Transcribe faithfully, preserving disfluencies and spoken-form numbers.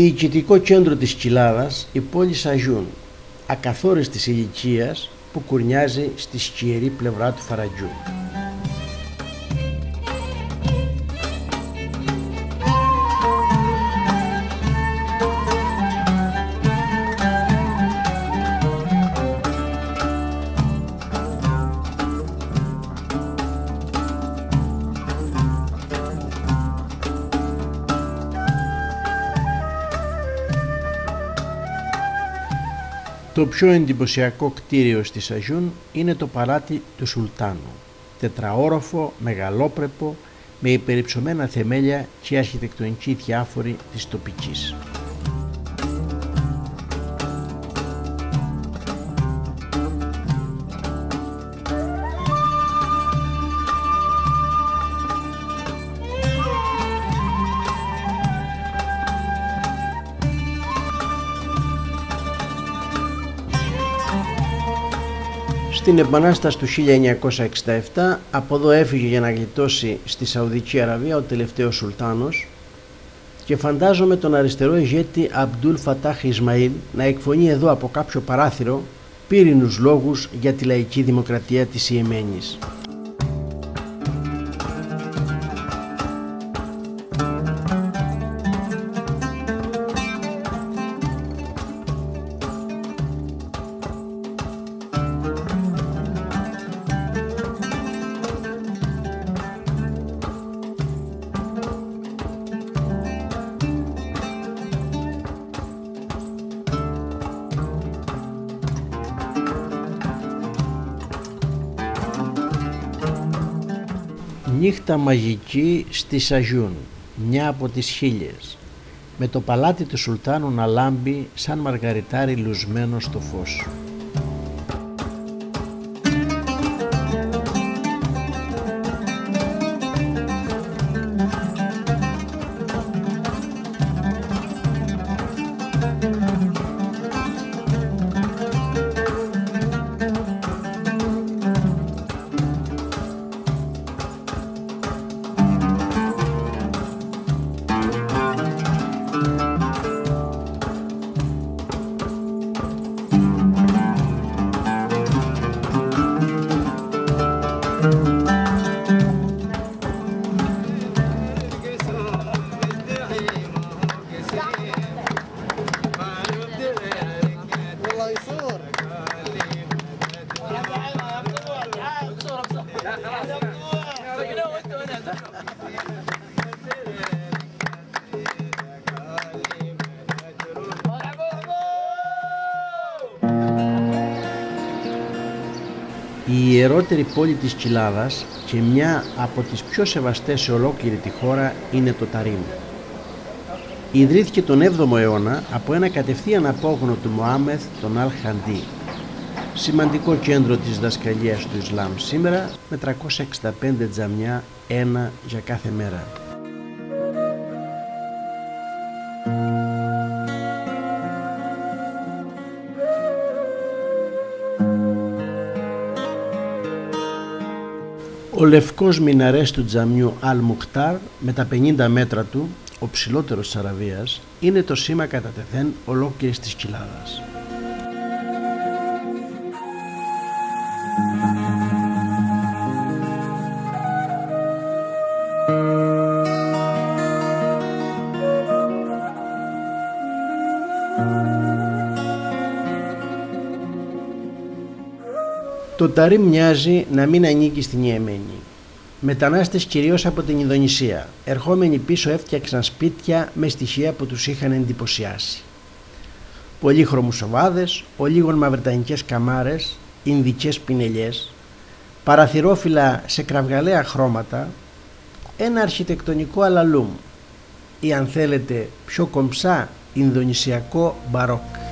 διοικητικό κέντρο της κοιλάδας η πόλη Σαζούν, ακαθόριστης ηλικίας που κουρνιάζει στη σκιερή πλευρά του Θαραγκιούν. Το πιο εντυπωσιακό κτίριο στη Σαζούν είναι το παλάτι του Σουλτάνου, τετραόροφο, μεγαλόπρεπο, με υπερυψωμένα θεμέλια και αρχιτεκτονική διάφορη της τοπικής. Στην Επανάσταση του χίλια εννιακόσια εξήντα επτά από εδώ έφυγε για να γλιτώσει στη Σαουδική Αραβία ο τελευταίος Σουλτάνος και φαντάζομαι τον αριστερό ηγέτη Αμπτούλ Φατάχ Ισμαήλ να εκφωνεί εδώ από κάποιο παράθυρο πύρινους λόγους για τη λαϊκή δημοκρατία της Ιεμένης. Νύχτα μαγική στη Σαζούν, μια από τις χίλιες, με το παλάτι του Σουλτάνου να λάμπει σαν μαργαριτάρι λουσμένο στο φως. Η ιερότερη πόλη της κοιλάδας και μια από τις πιο σεβαστές σε ολόκληρη τη χώρα είναι το Ταρίν. Ιδρύθηκε τον έβδομο αιώνα από ένα κατευθείαν απόγονο του Μωάμεθ, τον Αλ Χαντί, σημαντικό κέντρο της διδασκαλίας του Ισλάμ σήμερα με τριακόσια εξήντα πέντε τζαμιά, ένα για κάθε μέρα. Ο λευκός μιναρές του τζαμιού Αλ μουκταρ με τα πενήντα μέτρα του, ο ψηλότερος της Αραβίας, είναι το σήμα κατά τεθέν ολόκληρης της κοιλάδας. Το Ταρίν μοιάζει να μην ανήκει στην Ιεμένη. Μετανάστες κυρίως από την Ινδονησία, ερχόμενοι πίσω έφτιαξαν σπίτια με στοιχεία που τους είχαν εντυπωσιάσει. Πολύχρωμους οβάδες, ολίγων μαυρτανικές καμάρες, ινδικές πινελιές, παραθυρόφυλλα σε κραυγαλαία χρώματα, ένα αρχιτεκτονικό αλαλούμ ή αν θέλετε πιο κομψά ινδονησιακό μπαρόκ.